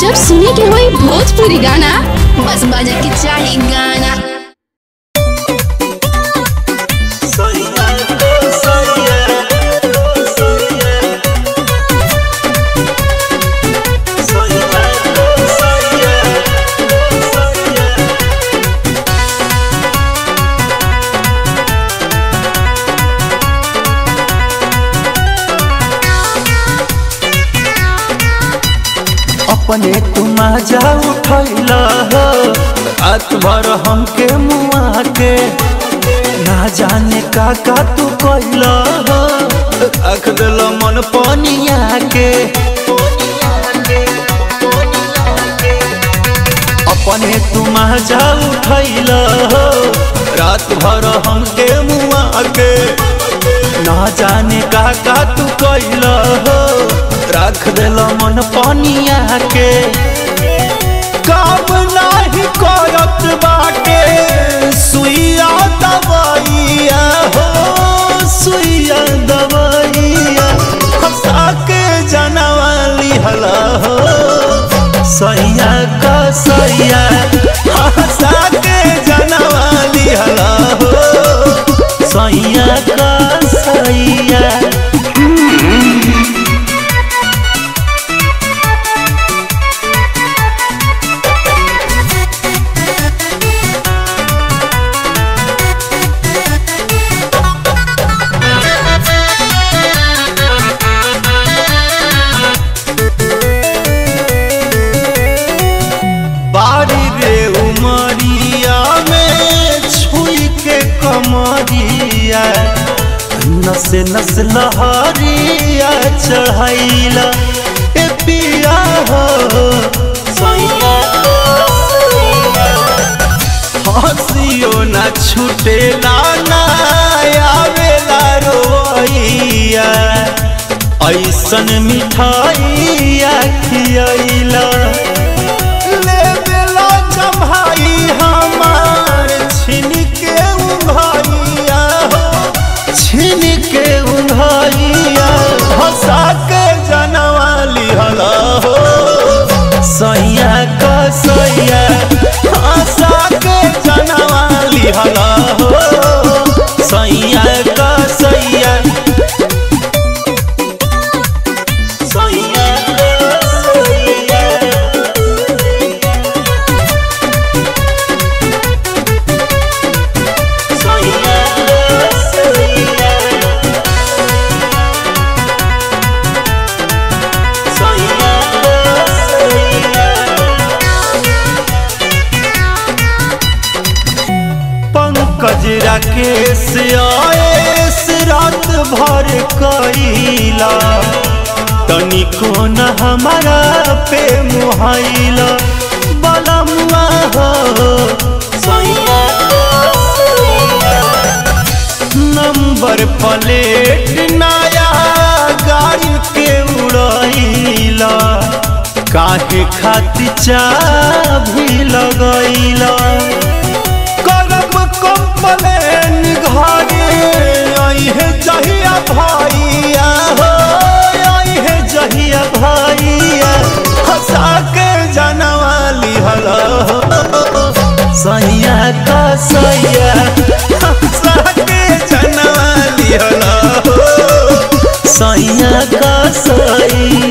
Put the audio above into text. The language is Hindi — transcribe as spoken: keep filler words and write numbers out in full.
जब सुने के होई भोजपुरी गाना, बस बजा के चाहे गाना। अपने तुम मजा उठैला हो रात भर हमके मुआ के, ना जाने का का तू कैला हो, रख दिल मन पनिया के। अपने तुम मजा उठैला हो रात भर हमके मुआ के, ना जाने का का तू कैला हो, रख दिल मन पनिया के। काम नहीं करत बाटे सुइया दवाइया हो, सुइया दवाइया हंसा के जनवा लिहला हो, सैया का सैया हंसा के जनवा लिहला हो, सैया का सैया। नसे नस लहरिया चढ़ाइला ए पिया हो, हंसियो ना छुटेला ना आवेला रोइया, ऐसन मिठाइया खियाइला सैया का सैया हंसा के जनवा लिहला हो, सैया का सैया। कजरा के से आएस रात भर कैला, तनिको न हमारा पे मुहाइला बलमुआ हो, नंबर प्लेट नया गाड़ी के उड़ाइला, काहे खातिर चाभी लगैला जहिया भाइया हो, है जहिया भाइया हंसा के जनवा लिहला हो, सैया का सैया हंसा के जनवा लिहला हो, सैया का सैया।